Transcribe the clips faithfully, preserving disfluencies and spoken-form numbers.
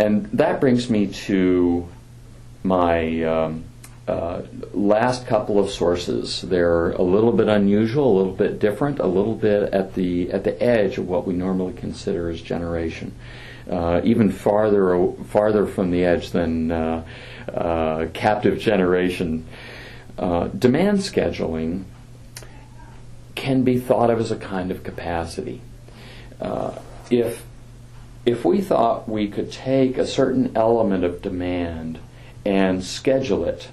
And that brings me to my um, uh, last couple of sources. They're a little bit unusual, a little bit different, a little bit at the at the edge of what we normally consider as generation, uh, even farther farther from the edge than uh, uh, captive generation. Uh, demand scheduling can be thought of as a kind of capacity. Uh, if if we thought we could take a certain element of demand and schedule it,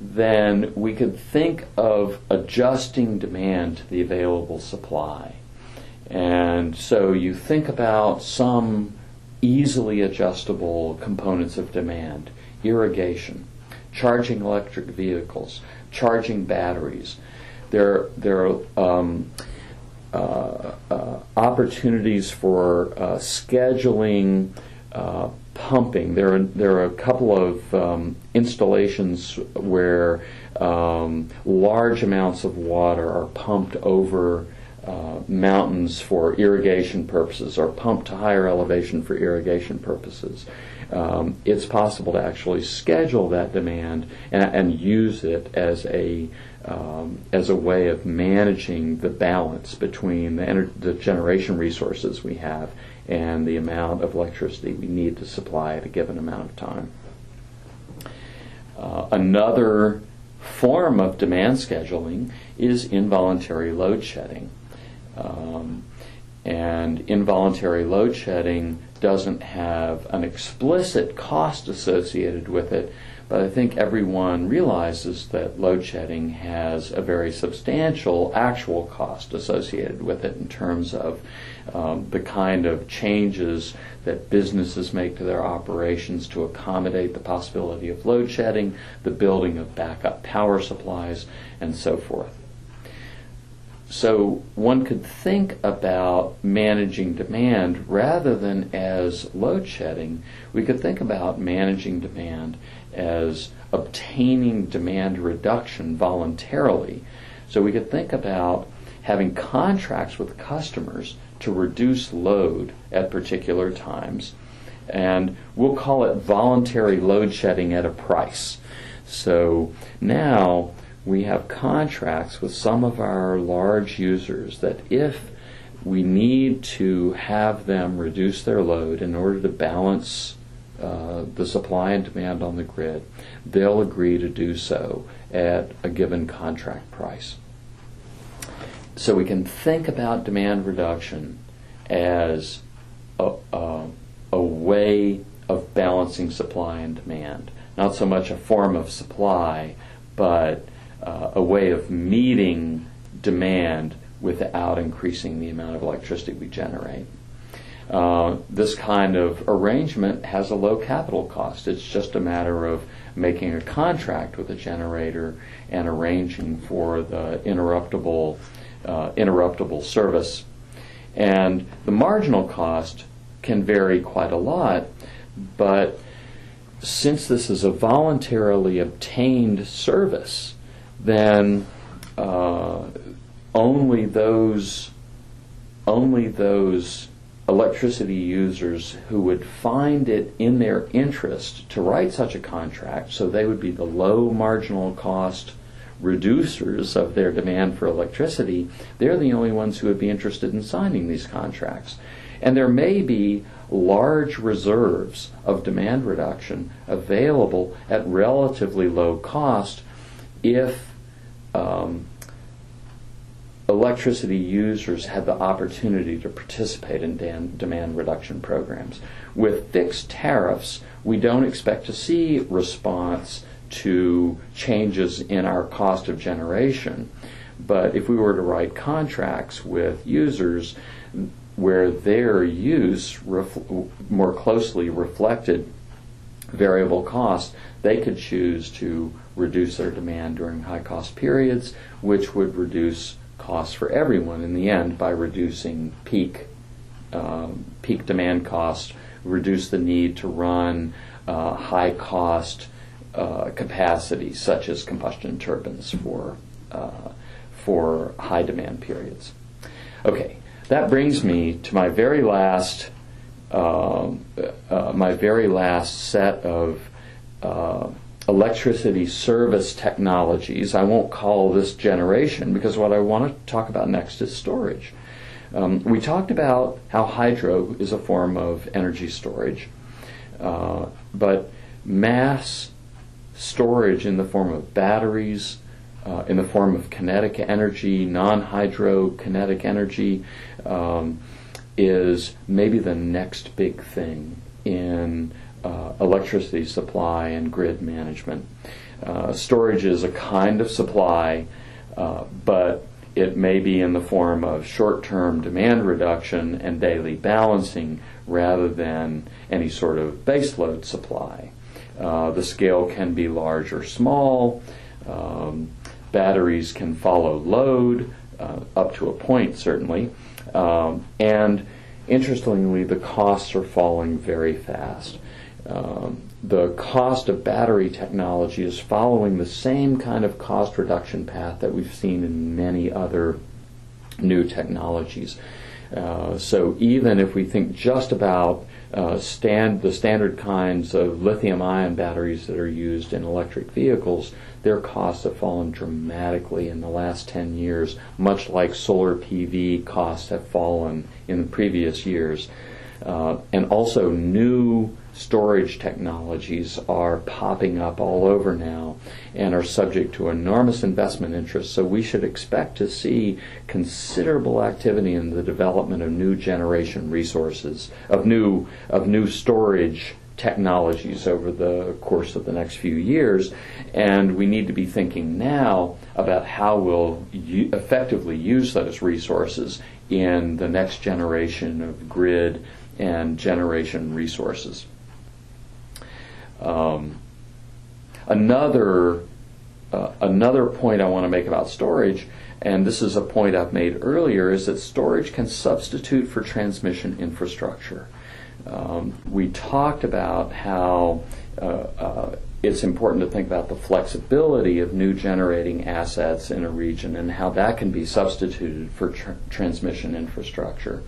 then we could think of adjusting demand to the available supply. And so you think about some easily adjustable components of demand: irrigation, charging electric vehicles, charging batteries. There, there are um, uh, uh, opportunities for uh, scheduling uh, pumping. There are, there are a couple of um, installations where um, large amounts of water are pumped over uh, mountains for irrigation purposes, or pumped to higher elevation for irrigation purposes. Um, it's possible to actually schedule that demand and, and use it as a Um, as a way of managing the balance between the, ener the generation resources we have and the amount of electricity we need to supply at a given amount of time. Uh, another form of demand scheduling is involuntary load shedding. Um, and involuntary load shedding doesn't have an explicit cost associated with it, but I think everyone realizes that load shedding has a very substantial actual cost associated with it in terms of um, the kind of changes that businesses make to their operations to accommodate the possibility of load shedding, the building of backup power supplies, and so forth. So one could think about managing demand rather than as load shedding. We could think about managing demand as obtaining demand reduction voluntarily. So we could think about having contracts with customers to reduce load at particular times, and we'll call it voluntary load shedding at a price. So now we have contracts with some of our large users that if we need to have them reduce their load in order to balance Uh, the supply and demand on the grid, they'll agree to do so at a given contract price. So we can think about demand reduction as a, a, a way of balancing supply and demand. Not so much a form of supply, but uh, a way of meeting demand without increasing the amount of electricity we generate. Uh, this kind of arrangement has a low capital cost. It's just a matter of making a contract with a generator and arranging for the interruptible, uh, interruptible service. And the marginal cost can vary quite a lot, but since this is a voluntarily obtained service, then uh, only those, only those electricity users who would find it in their interest to write such a contract, so they would be the low marginal cost reducers of their demand for electricity, they're the only ones who would be interested in signing these contracts. And there may be large reserves of demand reduction available at relatively low cost if um, electricity users had the opportunity to participate in demand reduction programs. With fixed tariffs, we don't expect to see response to changes in our cost of generation. But if we were to write contracts with users where their use refl- more closely reflected variable cost, they could choose to reduce their demand during high cost periods, which would reduce costs for everyone in the end by reducing peak um, peak demand costs, reduce the need to run uh, high cost uh, capacity such as combustion turbines for uh, for high demand periods. Okay, that brings me to my very last uh, uh, my very last set of uh, electricity service technologies. I won't call this generation, because what I want to talk about next is storage. Um, we talked about how hydro is a form of energy storage, uh, but mass storage in the form of batteries, uh, in the form of kinetic energy, non-hydro kinetic energy, um, is maybe the next big thing in uh, electricity supply and grid management. Uh, storage is a kind of supply, uh, but it may be in the form of short-term demand reduction and daily balancing rather than any sort of baseload supply. Uh, the scale can be large or small. Um, batteries can follow load uh, up to a point, certainly. Um, and interestingly, the costs are falling very fast. Um, the cost of battery technology is following the same kind of cost reduction path that we've seen in many other new technologies. Uh, so even if we think just about uh, stand, the standard kinds of lithium-ion batteries that are used in electric vehicles, their costs have fallen dramatically in the last ten years, much like solar P V costs have fallen in the previous years. Uh, and also new storage technologies are popping up all over now and are subject to enormous investment interest, so we should expect to see considerable activity in the development of new generation resources, of new, of new storage technologies over the course of the next few years. And we need to be thinking now about how we'll u- effectively use those resources in the next generation of grid and generation resources. Um, another, uh, another point I want to make about storage, and this is a point I've made earlier, is that storage can substitute for transmission infrastructure. Um, we talked about how uh, uh, it's important to think about the flexibility of new generating assets in a region and how that can be substituted for tr transmission infrastructure.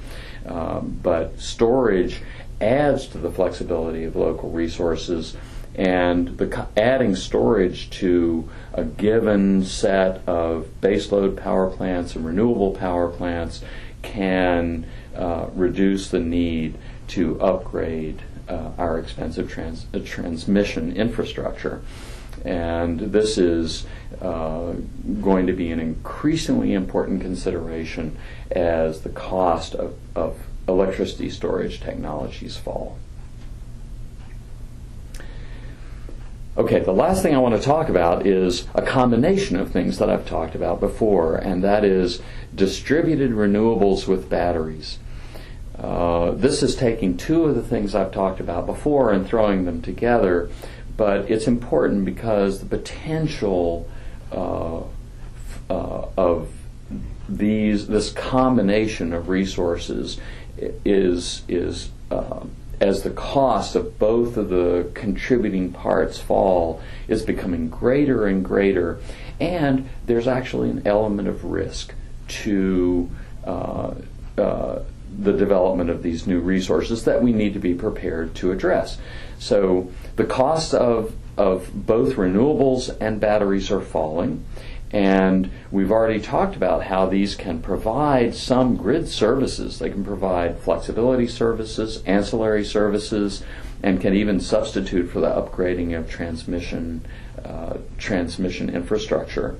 Um, but storage adds to the flexibility of local resources, and the co adding storage to a given set of baseload power plants and renewable power plants can uh, reduce the need to upgrade uh, our expensive trans uh, transmission infrastructure. And this is uh, going to be an increasingly important consideration as the cost of, of electricity storage technologies fall. Okay, the last thing I want to talk about is a combination of things that I've talked about before, and that is distributed renewables with batteries. Uh, this is taking two of the things I've talked about before and throwing them together, but it's important because the potential uh, uh, of these, this combination of resources is, is uh, as the cost of both of the contributing parts fall, is becoming greater and greater, and there's actually an element of risk to uh, uh, the development of these new resources that we need to be prepared to address. So the cost of, of both renewables and batteries are falling, and we've already talked about how these can provide some grid services. They can provide flexibility services, ancillary services, and can even substitute for the upgrading of transmission, uh, transmission infrastructure.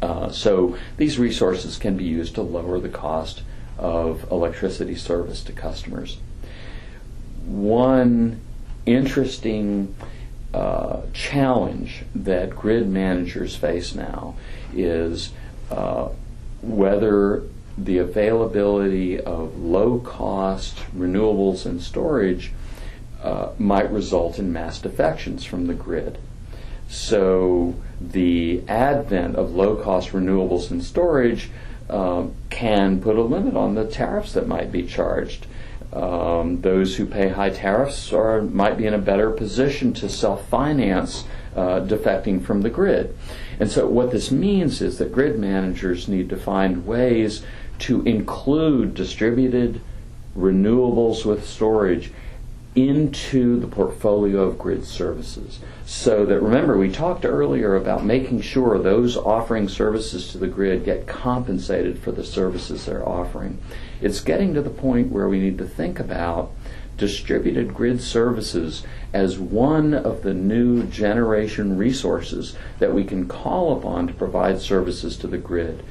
Uh, so these resources can be used to lower the cost of electricity service to customers. One interesting uh, challenge that grid managers face now is uh, whether the availability of low-cost renewables and storage uh, might result in mass defections from the grid. So the advent of low-cost renewables and storage Uh, can put a limit on the tariffs that might be charged. Um, those who pay high tariffs are, might be in a better position to self-finance uh, defecting from the grid. And so what this means is that grid managers need to find ways to include distributed renewables with storage into the portfolio of grid services. So that, remember, we talked earlier about making sure those offering services to the grid get compensated for the services they're offering. It's getting to the point where we need to think about distributed grid services as one of the new generation resources that we can call upon to provide services to the grid.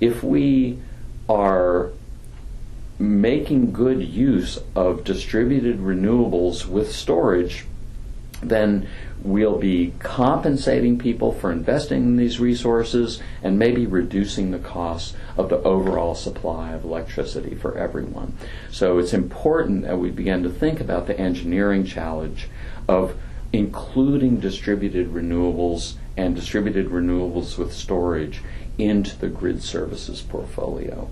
If we are making good use of distributed renewables with storage, then we'll be compensating people for investing in these resources and maybe reducing the cost of the overall supply of electricity for everyone. So it's important that we begin to think about the engineering challenge of including distributed renewables and distributed renewables with storage into the grid services portfolio.